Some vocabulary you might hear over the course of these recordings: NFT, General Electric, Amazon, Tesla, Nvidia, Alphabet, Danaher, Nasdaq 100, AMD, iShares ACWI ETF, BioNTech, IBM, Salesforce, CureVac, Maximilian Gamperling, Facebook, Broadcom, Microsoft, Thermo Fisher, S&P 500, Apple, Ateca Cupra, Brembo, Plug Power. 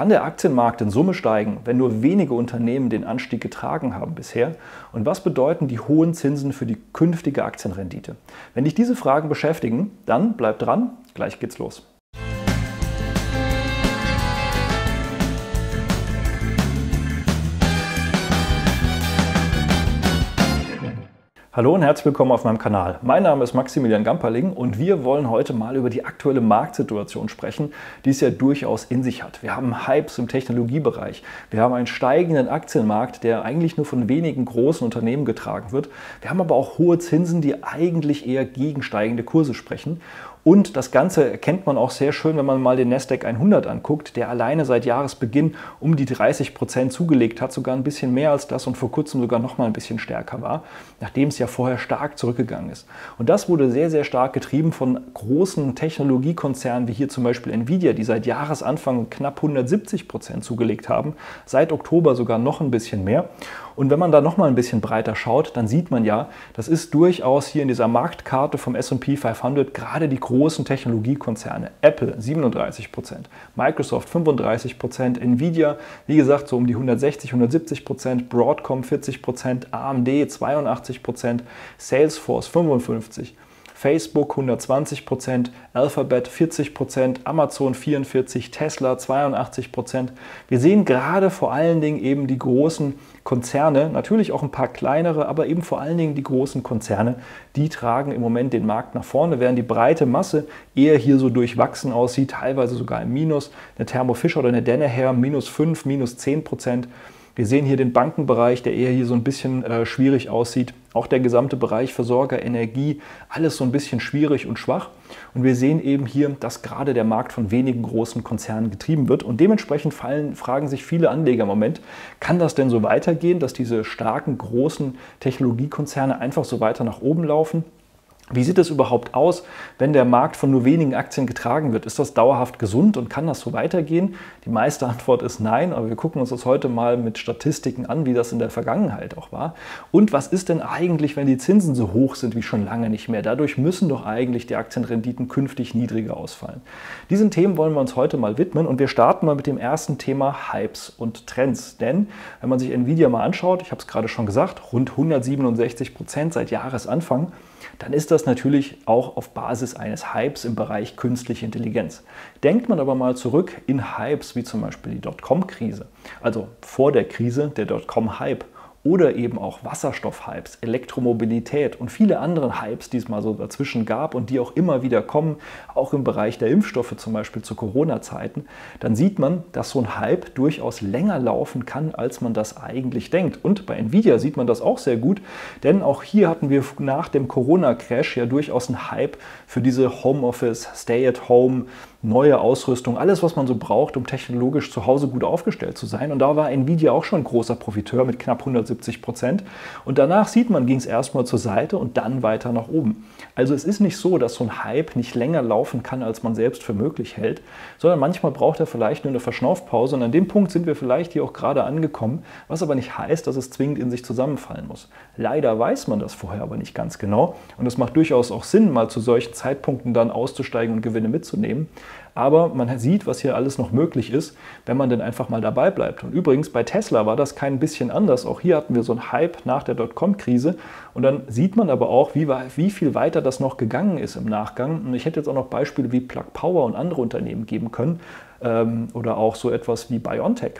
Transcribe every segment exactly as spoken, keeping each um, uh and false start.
kann der Aktienmarkt in Summe steigen, wenn nur wenige Unternehmen den Anstieg getragen haben bisher? Und was bedeuten die hohen Zinsen für die künftige Aktienrendite? Wenn dich diese Fragen beschäftigen, dann bleib dran, gleich geht's los. Hallo und herzlich willkommen auf meinem Kanal. Mein Name ist Maximilian Gamperling und wir wollen heute mal über die aktuelle Marktsituation sprechen, die es ja durchaus in sich hat. Wir haben Hypes im Technologiebereich, wir haben einen steigenden Aktienmarkt, der eigentlich nur von wenigen großen Unternehmen getragen wird. Wir haben aber auch hohe Zinsen, die eigentlich eher gegen steigende Kurse sprechen. Und das Ganze erkennt man auch sehr schön, wenn man mal den Nasdaq hundert anguckt, der alleine seit Jahresbeginn um die dreißig Prozent zugelegt hat, sogar ein bisschen mehr als das und vor kurzem sogar noch mal ein bisschen stärker war, nachdem es ja vorher stark zurückgegangen ist. Und das wurde sehr, sehr stark getrieben von großen Technologiekonzernen wie hier zum Beispiel Nvidia, die seit Jahresanfang knapp hundertsiebzig Prozent zugelegt haben, seit Oktober sogar noch ein bisschen mehr. Und wenn man da noch mal ein bisschen breiter schaut, dann sieht man ja, das ist durchaus hier in dieser Marktkarte vom S und P fünfhundert gerade die großen Technologiekonzerne. Apple siebenunddreißig Prozent, Microsoft fünfunddreißig Prozent, Nvidia, wie gesagt, so um die hundertsechzig, hundertsiebzig Prozent, Broadcom vierzig Prozent, A M D zweiundachtzig Prozent, Salesforce fünfundfünfzig Prozent, Facebook hundertzwanzig Prozent, Alphabet vierzig Prozent, Amazon vierundvierzig Prozent, Tesla zweiundachtzig Prozent. Wir sehen gerade vor allen Dingen eben die großen Konzerne, natürlich auch ein paar kleinere, aber eben vor allen Dingen die großen Konzerne, die tragen im Moment den Markt nach vorne, während die breite Masse eher hier so durchwachsen aussieht, teilweise sogar im Minus. Eine Thermo Fisher oder eine Danaher, minus fünf, minus zehn Prozent. Wir sehen hier den Bankenbereich, der eher hier so ein bisschen äh, schwierig aussieht. Auch der gesamte Bereich Versorger, Energie, alles so ein bisschen schwierig und schwach. Und wir sehen eben hier, dass gerade der Markt von wenigen großen Konzernen getrieben wird. Und dementsprechend fallen, fragen sich viele Anleger im Moment, kann das denn so weitergehen, dass diese starken, großen Technologiekonzerne einfach so weiter nach oben laufen? Wie sieht es überhaupt aus, wenn der Markt von nur wenigen Aktien getragen wird? Ist das dauerhaft gesund und kann das so weitergehen? Die meiste Antwort ist nein, aber wir gucken uns das heute mal mit Statistiken an, wie das in der Vergangenheit auch war. Und was ist denn eigentlich, wenn die Zinsen so hoch sind wie schon lange nicht mehr? Dadurch müssen doch eigentlich die Aktienrenditen künftig niedriger ausfallen. Diesen Themen wollen wir uns heute mal widmen und wir starten mal mit dem ersten Thema Hypes und Trends. Denn wenn man sich Nvidia mal anschaut, ich habe es gerade schon gesagt, rund hundertsiebenundsechzig Prozent seit Jahresanfang, dann ist das natürlich auch auf Basis eines Hypes im Bereich künstliche Intelligenz. Denkt man aber mal zurück in Hypes wie zum Beispiel die Dotcom-Krise, also vor der Krise der Dotcom-Hype oder eben auch Wasserstoff-Hypes, Elektromobilität und viele andere Hypes, die es mal so dazwischen gab und die auch immer wieder kommen, auch im Bereich der Impfstoffe zum Beispiel zu Corona-Zeiten, dann sieht man, dass so ein Hype durchaus länger laufen kann, als man das eigentlich denkt. Und bei Nvidia sieht man das auch sehr gut, denn auch hier hatten wir nach dem Corona-Crash ja durchaus einen Hype für diese Homeoffice, Stay-at-Home, neue Ausrüstung, alles, was man so braucht, um technologisch zu Hause gut aufgestellt zu sein. Und da war Nvidia auch schon ein großer Profiteur mit knapp hundertsiebzig Prozent. Und danach sieht man, ging es erstmal zur Seite und dann weiter nach oben. Also es ist nicht so, dass so ein Hype nicht länger laufen kann, als man selbst für möglich hält, sondern manchmal braucht er vielleicht nur eine Verschnaufpause. Und an dem Punkt sind wir vielleicht hier auch gerade angekommen, was aber nicht heißt, dass es zwingend in sich zusammenfallen muss. Leider weiß man das vorher aber nicht ganz genau. Und es macht durchaus auch Sinn, mal zu solchen Zeitpunkten dann auszusteigen und Gewinne mitzunehmen. Aber man sieht, was hier alles noch möglich ist, wenn man denn einfach mal dabei bleibt. Und übrigens, bei Tesla war das kein bisschen anders. Auch hier hatten wir so einen Hype nach der Dotcom-Krise. Und dann sieht man aber auch, wie, wie viel weiter das noch gegangen ist im Nachgang. Und ich hätte jetzt auch noch Beispiele wie Plug Power und andere Unternehmen geben können. Ähm, oder auch so etwas wie BioNTech.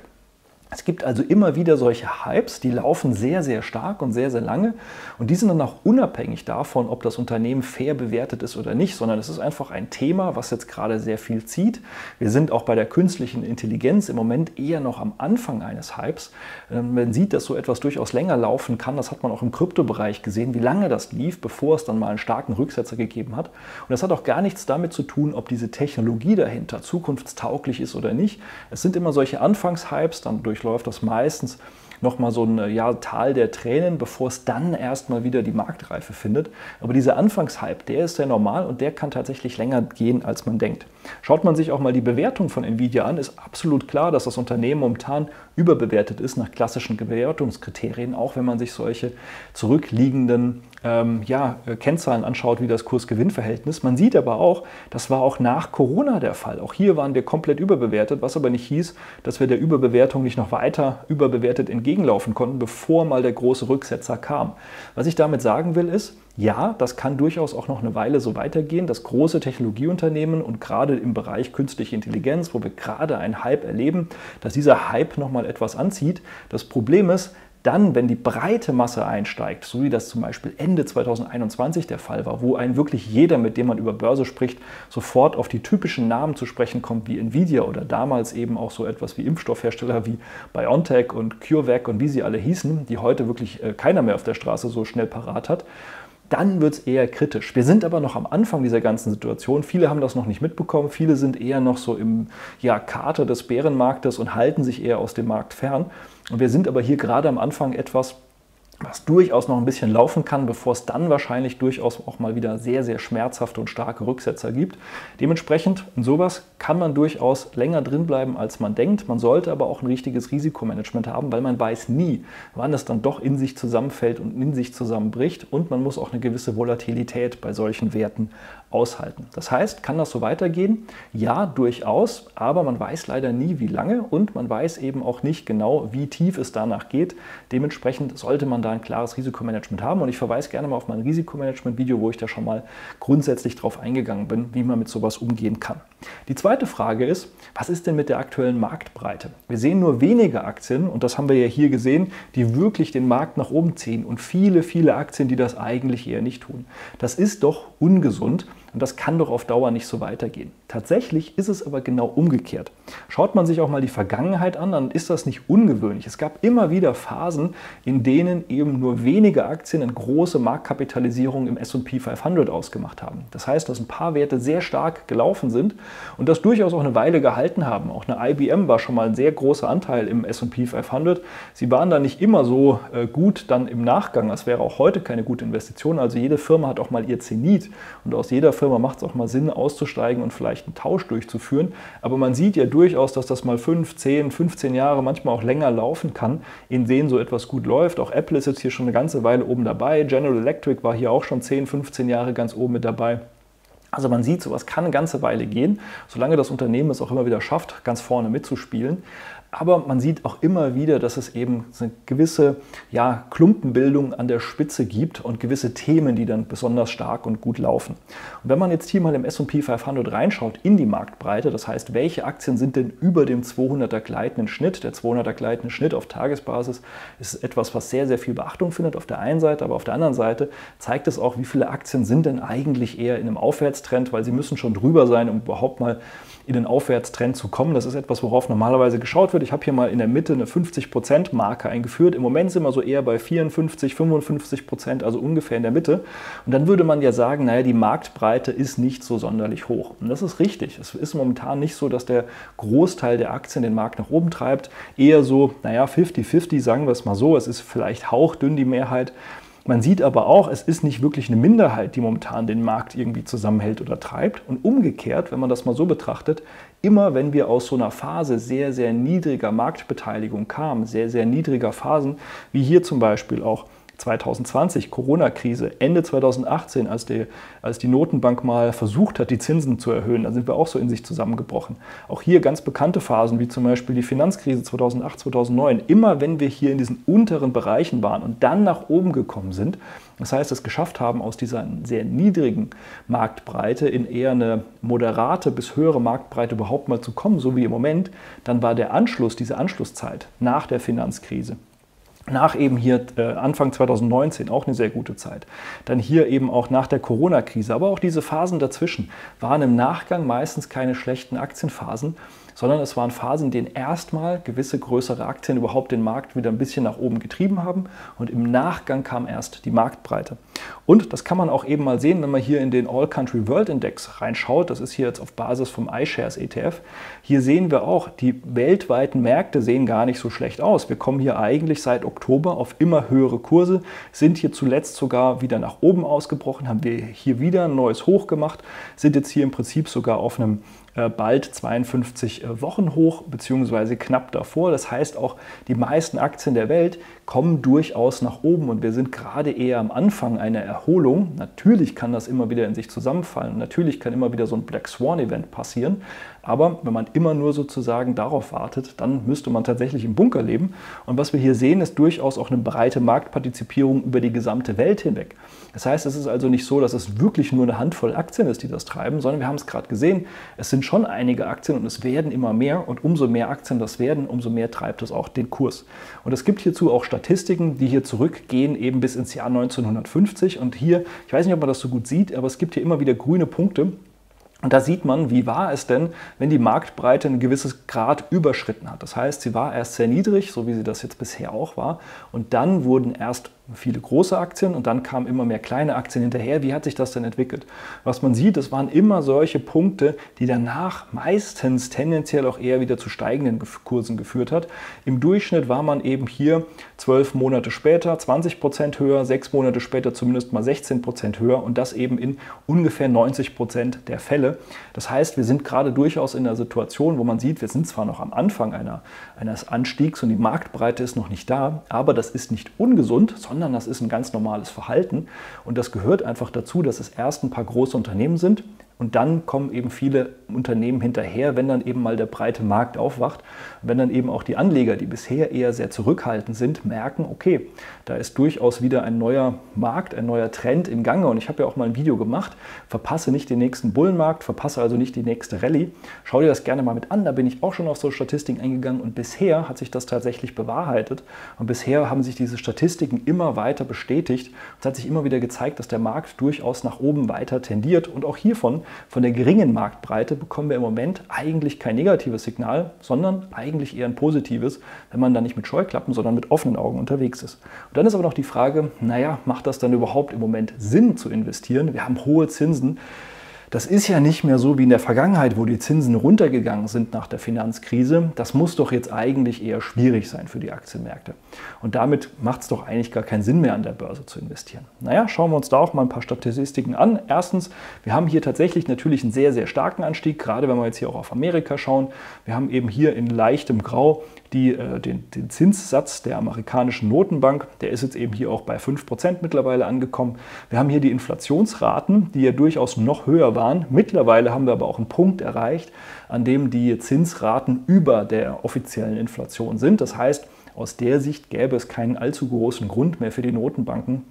Es gibt also immer wieder solche Hypes, die laufen sehr, sehr stark und sehr, sehr lange und die sind dann auch unabhängig davon, ob das Unternehmen fair bewertet ist oder nicht, sondern es ist einfach ein Thema, was jetzt gerade sehr viel zieht. Wir sind auch bei der künstlichen Intelligenz im Moment eher noch am Anfang eines Hypes. Man sieht, dass so etwas durchaus länger laufen kann. Das hat man auch im Kryptobereich gesehen, wie lange das lief, bevor es dann mal einen starken Rücksetzer gegeben hat. Und das hat auch gar nichts damit zu tun, ob diese Technologie dahinter zukunftstauglich ist oder nicht. Es sind immer solche Anfangshypes, dann durch läuft das meistens nochmal so ein ja, Tal der Tränen, bevor es dann erstmal wieder die Marktreife findet. Aber dieser Anfangshype, der ist sehr normal und der kann tatsächlich länger gehen, als man denkt. Schaut man sich auch mal die Bewertung von Nvidia an, ist absolut klar, dass das Unternehmen momentan überbewertet ist nach klassischen Bewertungskriterien, auch wenn man sich solche zurückliegenden ähm, ja, Kennzahlen anschaut, wie das Kurs-Gewinn-Verhältnis. Man sieht aber auch, das war auch nach Corona der Fall. Auch hier waren wir komplett überbewertet, was aber nicht hieß, dass wir der Überbewertung nicht noch weiter überbewertet entgegenlaufen konnten, bevor mal der große Rücksetzer kam. Was ich damit sagen will ist, ja, das kann durchaus auch noch eine Weile so weitergehen, dass große Technologieunternehmen und gerade im Bereich künstliche Intelligenz, wo wir gerade einen Hype erleben, dass dieser Hype nochmal etwas anzieht. Das Problem ist, dann, wenn die breite Masse einsteigt, so wie das zum Beispiel Ende zweitausendeinundzwanzig der Fall war, wo ein wirklich jeder, mit dem man über Börse spricht, sofort auf die typischen Namen zu sprechen kommt wie Nvidia oder damals eben auch so etwas wie Impfstoffhersteller wie BioNTech und CureVac und wie sie alle hießen, die heute wirklich keiner mehr auf der Straße so schnell parat hat, dann wird es eher kritisch. Wir sind aber noch am Anfang dieser ganzen Situation. Viele haben das noch nicht mitbekommen. Viele sind eher noch so im ja, Kater des Bärenmarktes und halten sich eher aus dem Markt fern. Und wir sind aber hier gerade am Anfang etwas, was durchaus noch ein bisschen laufen kann, bevor es dann wahrscheinlich durchaus auch mal wieder sehr, sehr schmerzhafte und starke Rücksetzer gibt. Dementsprechend in sowas kann man durchaus länger drin bleiben, als man denkt. Man sollte aber auch ein richtiges Risikomanagement haben, weil man weiß nie, wann es dann doch in sich zusammenfällt und in sich zusammenbricht. Und man muss auch eine gewisse Volatilität bei solchen Werten aushalten. Das heißt, kann das so weitergehen? Ja, durchaus, aber man weiß leider nie, wie lange und man weiß eben auch nicht genau, wie tief es danach geht. Dementsprechend sollte man da ein klares Risikomanagement haben und ich verweise gerne mal auf mein Risikomanagement-Video, wo ich da schon mal grundsätzlich drauf eingegangen bin, wie man mit sowas umgehen kann. Die zweite Frage ist, was ist denn mit der aktuellen Marktbreite? Wir sehen nur wenige Aktien und das haben wir ja hier gesehen, die wirklich den Markt nach oben ziehen und viele, viele Aktien, die das eigentlich eher nicht tun. Das ist doch ungesund. Und das kann doch auf Dauer nicht so weitergehen. Tatsächlich ist es aber genau umgekehrt. Schaut man sich auch mal die Vergangenheit an, dann ist das nicht ungewöhnlich. Es gab immer wieder Phasen, in denen eben nur wenige Aktien eine große Marktkapitalisierung im S und P fünfhundert ausgemacht haben. Das heißt, dass ein paar Werte sehr stark gelaufen sind und das durchaus auch eine Weile gehalten haben. Auch eine I B M war schon mal ein sehr großer Anteil im S und P fünfhundert. Sie waren da nicht immer so gut dann im Nachgang. Das wäre auch heute keine gute Investition. Also jede Firma hat auch mal ihr Zenit und aus jeder Firma macht es auch mal Sinn, auszusteigen und vielleicht einen Tausch durchzuführen. Aber man sieht ja durchaus, dass das mal fünf, zehn, fünfzehn Jahre, manchmal auch länger laufen kann, in denen so etwas gut läuft. Auch Apple ist jetzt hier schon eine ganze Weile oben dabei. General Electric war hier auch schon zehn, fünfzehn Jahre ganz oben mit dabei. Also man sieht, sowas kann eine ganze Weile gehen, solange das Unternehmen es auch immer wieder schafft, ganz vorne mitzuspielen. Aber man sieht auch immer wieder, dass es eben eine gewisse ja, Klumpenbildung an der Spitze gibt und gewisse Themen, die dann besonders stark und gut laufen. Und wenn man jetzt hier mal im S und P fünfhundert reinschaut in die Marktbreite, das heißt, welche Aktien sind denn über dem zweihunderter gleitenden Schnitt? Der zweihunderter gleitende Schnitt auf Tagesbasis ist etwas, was sehr, sehr viel Beachtung findet auf der einen Seite, aber auf der anderen Seite zeigt es auch, wie viele Aktien sind denn eigentlich eher in einem Aufwärtstrend, weil sie müssen schon drüber sein, um überhaupt mal in den Aufwärtstrend zu kommen. Das ist etwas, worauf normalerweise geschaut wird. Ich habe hier mal in der Mitte eine fünfzig Prozent Marke eingeführt. Im Moment sind wir so eher bei vierundfünfzig, fünfundfünfzig Prozent, also ungefähr in der Mitte. Und dann würde man ja sagen, naja, die Marktbreite ist nicht so sonderlich hoch. Und das ist richtig. Es ist momentan nicht so, dass der Großteil der Aktien den Markt nach oben treibt. Eher so, naja, fifty fifty, sagen wir es mal so. Es ist vielleicht hauchdünn die Mehrheit. Man sieht aber auch, es ist nicht wirklich eine Minderheit, die momentan den Markt irgendwie zusammenhält oder treibt. Und umgekehrt, wenn man das mal so betrachtet, immer wenn wir aus so einer Phase sehr, sehr niedriger Marktbeteiligung kamen, sehr, sehr niedriger Phasen, wie hier zum Beispiel auch zweitausendzwanzig, Corona-Krise, Ende zweitausendachtzehn, als die, als die Notenbank mal versucht hat, die Zinsen zu erhöhen, da sind wir auch so in sich zusammengebrochen. Auch hier ganz bekannte Phasen, wie zum Beispiel die Finanzkrise zweitausendacht, zweitausendneun. Immer wenn wir hier in diesen unteren Bereichen waren und dann nach oben gekommen sind, das heißt, es geschafft haben, aus dieser sehr niedrigen Marktbreite in eher eine moderate bis höhere Marktbreite überhaupt mal zu kommen, so wie im Moment, dann war der Anschluss, diese Anschlusszeit nach der Finanzkrise, nach eben hier Anfang zweitausendneunzehn auch eine sehr gute Zeit. Dann hier eben auch nach der Corona-Krise, aber auch diese Phasen dazwischen waren im Nachgang meistens keine schlechten Aktienphasen, sondern es waren Phasen, in denen erstmal gewisse größere Aktien überhaupt den Markt wieder ein bisschen nach oben getrieben haben und im Nachgang kam erst die Marktbreite. Und das kann man auch eben mal sehen, wenn man hier in den All-Country World Index reinschaut. Das ist hier jetzt auf Basis vom iShares E T F. Hier sehen wir auch, die weltweiten Märkte sehen gar nicht so schlecht aus. Wir kommen hier eigentlich seit Oktober auf immer höhere Kurse, sind hier zuletzt sogar wieder nach oben ausgebrochen, haben wir hier wieder ein neues Hoch gemacht, sind jetzt hier im Prinzip sogar auf einem äh, bald zweiundfünfzig äh, Wochen hoch, beziehungsweise knapp davor. Das heißt, auch die meisten Aktien der Welt kommen durchaus nach oben und wir sind gerade eher am Anfang einer Erholung. Natürlich kann das immer wieder in sich zusammenfallen, natürlich kann immer wieder so ein Black Swan Event passieren, aber wenn man immer nur sozusagen darauf wartet, dann müsste man tatsächlich im Bunker leben. Und was wir hier sehen, ist durchaus auch eine breite Marktpartizipierung über die gesamte Welt hinweg. Das heißt, es ist also nicht so, dass es wirklich nur eine Handvoll Aktien ist, die das treiben, sondern wir haben es gerade gesehen, es sind schon einige Aktien und es werden immer mehr und umso mehr Aktien das werden, umso mehr treibt es auch den Kurs. Und es gibt hierzu auch Statistiken, die hier zurückgehen eben bis ins Jahr neunzehnhundertfünfzig und hier, ich weiß nicht, ob man das so gut sieht, aber es gibt hier immer wieder grüne Punkte. Und da sieht man, wie war es denn, wenn die Marktbreite ein gewisses Grad überschritten hat. Das heißt, sie war erst sehr niedrig, so wie sie das jetzt bisher auch war. Und dann wurden erst viele große Aktien und dann kamen immer mehr kleine Aktien hinterher. Wie hat sich das denn entwickelt? Was man sieht, es waren immer solche Punkte, die danach meistens tendenziell auch eher wieder zu steigenden Kursen geführt hat. Im Durchschnitt war man eben hier zwölf Monate später zwanzig Prozent höher, sechs Monate später zumindest mal sechzehn Prozent höher und das eben in ungefähr neunzig Prozent der Fälle. Das heißt, wir sind gerade durchaus in einer Situation, wo man sieht, wir sind zwar noch am Anfang einer, eines Anstiegs und die Marktbreite ist noch nicht da, aber das ist nicht ungesund, sondern das ist ein ganz normales Verhalten und das gehört einfach dazu, dass es erst ein paar große Unternehmen sind und dann kommen eben viele Unternehmen hinterher, wenn dann eben mal der breite Markt aufwacht, wenn dann eben auch die Anleger, die bisher eher sehr zurückhaltend sind, merken, okay, da ist durchaus wieder ein neuer Markt, ein neuer Trend im Gange und ich habe ja auch mal ein Video gemacht, verpasse nicht den nächsten Bullenmarkt, verpasse also nicht die nächste Rallye. Schau dir das gerne mal mit an, da bin ich auch schon auf so Statistiken eingegangen und bisher hat sich das tatsächlich bewahrheitet und bisher haben sich diese Statistiken immer weiter bestätigt. Es hat sich immer wieder gezeigt, dass der Markt durchaus nach oben weiter tendiert und auch hiervon, von der geringen Marktbreite, bekommen wir im Moment eigentlich kein negatives Signal, sondern eigentlich eher ein positives, wenn man da nicht mit Scheuklappen, sondern mit offenen Augen unterwegs ist. Und dann ist aber noch die Frage, naja, macht das dann überhaupt im Moment Sinn zu investieren? Wir haben hohe Zinsen. Das ist ja nicht mehr so wie in der Vergangenheit, wo die Zinsen runtergegangen sind nach der Finanzkrise. Das muss doch jetzt eigentlich eher schwierig sein für die Aktienmärkte. Und damit macht es doch eigentlich gar keinen Sinn mehr, an der Börse zu investieren. Naja, schauen wir uns da auch mal ein paar Statistiken an. Erstens, wir haben hier tatsächlich natürlich einen sehr, sehr starken Anstieg, gerade wenn wir jetzt hier auch auf Amerika schauen. Wir haben eben hier in leichtem Grau die, äh, den, den Zinssatz der amerikanischen Notenbank. Der ist jetzt eben hier auch bei fünf Prozent mittlerweile angekommen. Wir haben hier die Inflationsraten, die ja durchaus noch höher waren. Waren. Mittlerweile haben wir aber auch einen Punkt erreicht, an dem die Zinsraten über der offiziellen Inflation sind. Das heißt, aus der Sicht gäbe es keinen allzu großen Grund mehr für die Notenbanken,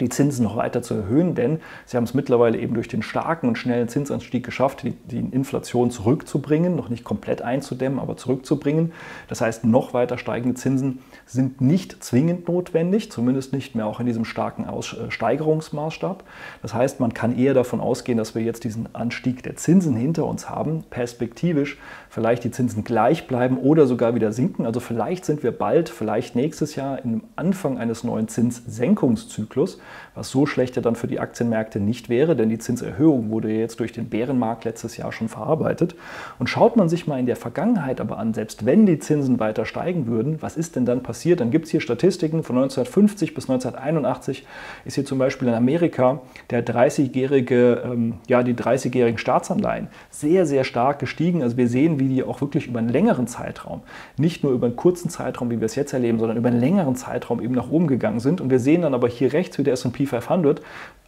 die Zinsen noch weiter zu erhöhen, denn sie haben es mittlerweile eben durch den starken und schnellen Zinsanstieg geschafft, die, die Inflation zurückzubringen, noch nicht komplett einzudämmen, aber zurückzubringen. Das heißt, noch weiter steigende Zinsen sind nicht zwingend notwendig, zumindest nicht mehr auch in diesem starken Aus- Steigerungsmaßstab. Das heißt, man kann eher davon ausgehen, dass wir jetzt diesen Anstieg der Zinsen hinter uns haben, perspektivisch vielleicht die Zinsen gleich bleiben oder sogar wieder sinken. Also vielleicht sind wir bald, vielleicht nächstes Jahr im Anfang eines neuen Zinssenkungszyklus, was so schlecht ja dann für die Aktienmärkte nicht wäre, denn die Zinserhöhung wurde jetzt durch den Bärenmarkt letztes Jahr schon verarbeitet. Und schaut man sich mal in der Vergangenheit aber an, selbst wenn die Zinsen weiter steigen würden, was ist denn dann passiert? Dann gibt es hier Statistiken von neunzehnhundertfünfzig bis neunzehnhunderteinundachtzig, ist hier zum Beispiel in Amerika der dreißigjährige, ähm, ja, die dreißigjährigen Staatsanleihen sehr, sehr stark gestiegen. Also wir sehen, wie die auch wirklich über einen längeren Zeitraum, nicht nur über einen kurzen Zeitraum, wie wir es jetzt erleben, sondern über einen längeren Zeitraum eben nach oben gegangen sind. Und wir sehen dann aber hier rechts wieder S und P fünfhundert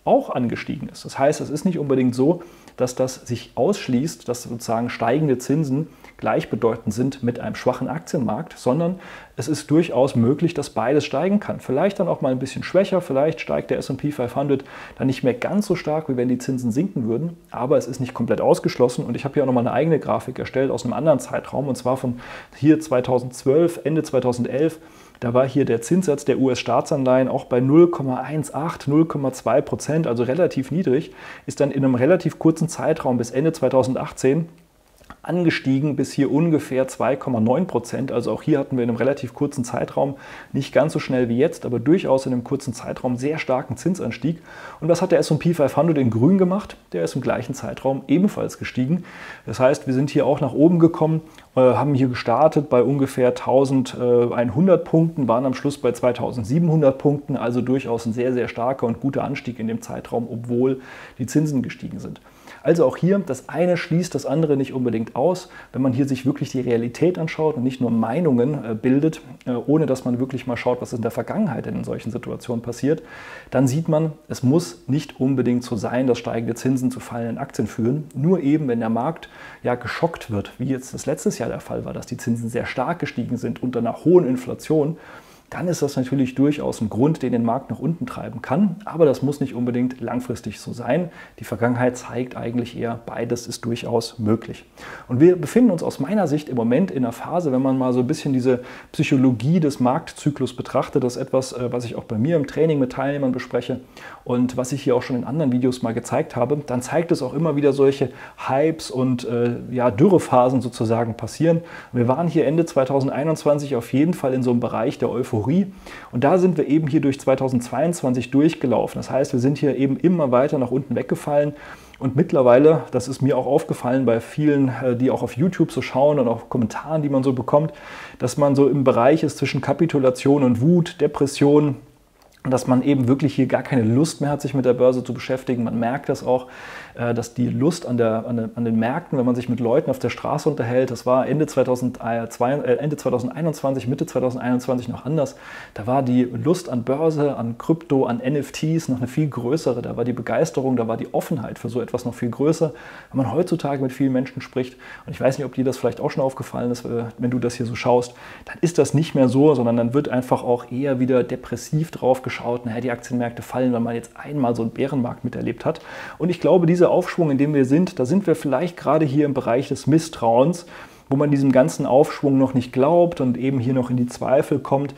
auch angestiegen ist. Das heißt, es ist nicht unbedingt so, dass das sich ausschließt, dass sozusagen steigende Zinsen gleichbedeutend sind mit einem schwachen Aktienmarkt, sondern es ist durchaus möglich, dass beides steigen kann. Vielleicht dann auch mal ein bisschen schwächer, vielleicht steigt der S und P fünfhundert dann nicht mehr ganz so stark, wie wenn die Zinsen sinken würden, aber es ist nicht komplett ausgeschlossen und ich habe hier auch nochmal eine eigene Grafik erstellt aus einem anderen Zeitraum und zwar von hier zweitausendzwölf, Ende zweitausendelf. Da war hier der Zinssatz der U S-Staatsanleihen auch bei null Komma achtzehn, null Komma zwei Prozent, also relativ niedrig, ist dann in einem relativ kurzen Zeitraum bis Ende zweitausendachtzehn angestiegen bis hier ungefähr zwei Komma neun Prozent. Also auch hier hatten wir in einem relativ kurzen Zeitraum, nicht ganz so schnell wie jetzt, aber durchaus in einem kurzen Zeitraum sehr starken Zinsanstieg. Und was hat der S und P fünfhundert in grün gemacht? Der ist im gleichen Zeitraum ebenfalls gestiegen. Das heißt, wir sind hier auch nach oben gekommen, haben hier gestartet bei ungefähr eintausendeinhundert Punkten, waren am Schluss bei zweitausendsiebenhundert Punkten, also durchaus ein sehr, sehr starker und guter Anstieg in dem Zeitraum, obwohl die Zinsen gestiegen sind. Also auch hier, das eine schließt das andere nicht unbedingt aus. Wenn man hier sich wirklich die Realität anschaut und nicht nur Meinungen bildet, ohne dass man wirklich mal schaut, was in der Vergangenheit in solchen Situationen passiert, dann sieht man, es muss nicht unbedingt so sein, dass steigende Zinsen zu fallenden Aktien führen. Nur eben, wenn der Markt ja geschockt wird, wie jetzt das letztes Jahr der Fall war, dass die Zinsen sehr stark gestiegen sind unter einer hohen Inflation, dann ist das natürlich durchaus ein Grund, den den Markt nach unten treiben kann. Aber das muss nicht unbedingt langfristig so sein. Die Vergangenheit zeigt eigentlich eher, beides ist durchaus möglich. Und wir befinden uns aus meiner Sicht im Moment in einer Phase, wenn man mal so ein bisschen diese Psychologie des Marktzyklus betrachtet, das ist etwas, was ich auch bei mir im Training mit Teilnehmern bespreche und was ich hier auch schon in anderen Videos mal gezeigt habe, dann zeigt es auch immer wieder solche Hypes und äh, ja, Dürrephasen sozusagen passieren. Wir waren hier Ende zweitausendeinundzwanzig auf jeden Fall in so einem Bereich der Euphorie. Und da sind wir eben hier durch zweitausendzweiundzwanzig durchgelaufen. Das heißt, wir sind hier eben immer weiter nach unten weggefallen. Und mittlerweile, das ist mir auch aufgefallen bei vielen, die auch auf YouTube so schauen und auch Kommentaren, die man so bekommt, dass man so im Bereich ist zwischen Kapitulation und Wut, Depression, dass man eben wirklich hier gar keine Lust mehr hat, sich mit der Börse zu beschäftigen. Man merkt das auch, dass die Lust an, der, an, der, an den Märkten, wenn man sich mit Leuten auf der Straße unterhält, das war Ende, zweitausendzwei, äh, Ende zweitausendeinundzwanzig, Mitte zweitausendeinundzwanzig noch anders, da war die Lust an Börse, an Krypto, an N F Ts noch eine viel größere, da war die Begeisterung, da war die Offenheit für so etwas noch viel größer. Wenn man heutzutage mit vielen Menschen spricht, und ich weiß nicht, ob dir das vielleicht auch schon aufgefallen ist, wenn du das hier so schaust, dann ist das nicht mehr so, sondern dann wird einfach auch eher wieder depressiv drauf geschaut. Schaut, naja, die Aktienmärkte fallen, weil man jetzt einmal so einen Bärenmarkt miterlebt hat. Und ich glaube, dieser Aufschwung, in dem wir sind, da sind wir vielleicht gerade hier im Bereich des Misstrauens, wo man diesem ganzen Aufschwung noch nicht glaubt und eben hier noch in die Zweifel kommt.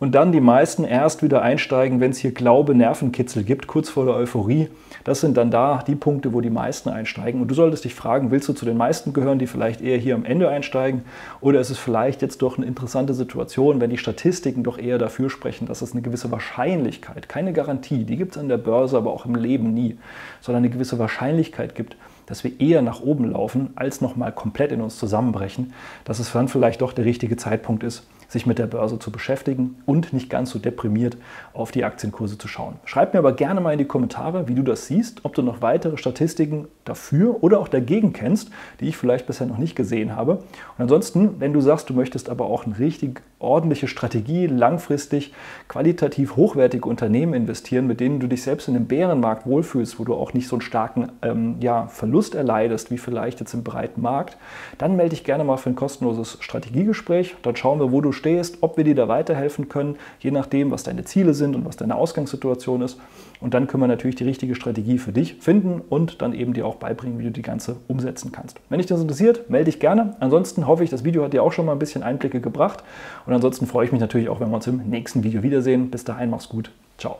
Und dann die meisten erst wieder einsteigen, wenn es hier Glaube, Nervenkitzel gibt, kurz vor der Euphorie. Das sind dann da die Punkte, wo die meisten einsteigen. Und du solltest dich fragen, willst du zu den meisten gehören, die vielleicht eher hier am Ende einsteigen? Oder ist es vielleicht jetzt doch eine interessante Situation, wenn die Statistiken doch eher dafür sprechen, dass es eine gewisse Wahrscheinlichkeit, keine Garantie, die gibt es an der Börse, aber auch im Leben nie, sondern eine gewisse Wahrscheinlichkeit gibt, dass wir eher nach oben laufen, als nochmal komplett in uns zusammenbrechen, dass es dann vielleicht doch der richtige Zeitpunkt ist, sich mit der Börse zu beschäftigen und nicht ganz so deprimiert auf die Aktienkurse zu schauen. Schreib mir aber gerne mal in die Kommentare, wie du das siehst, ob du noch weitere Statistiken dafür oder auch dagegen kennst, die ich vielleicht bisher noch nicht gesehen habe. Und ansonsten, wenn du sagst, du möchtest aber auch eine richtig ordentliche Strategie, langfristig qualitativ hochwertige Unternehmen investieren, mit denen du dich selbst in einem Bärenmarkt wohlfühlst, wo du auch nicht so einen starken ähm, ja, Verlust erleidest, wie vielleicht jetzt im breiten Markt, dann melde dich gerne mal für ein kostenloses Strategiegespräch. Dann schauen wir, wo du stehst, ob wir dir da weiterhelfen können, je nachdem, was deine Ziele sind und was deine Ausgangssituation ist. Und dann können wir natürlich die richtige Strategie für dich finden und dann eben dir auch beibringen, wie du die ganze umsetzen kannst. Wenn dich das interessiert, melde dich gerne. Ansonsten hoffe ich, das Video hat dir auch schon mal ein bisschen Einblicke gebracht. Und ansonsten freue ich mich natürlich auch, wenn wir uns im nächsten Video wiedersehen. Bis dahin, mach's gut. Ciao.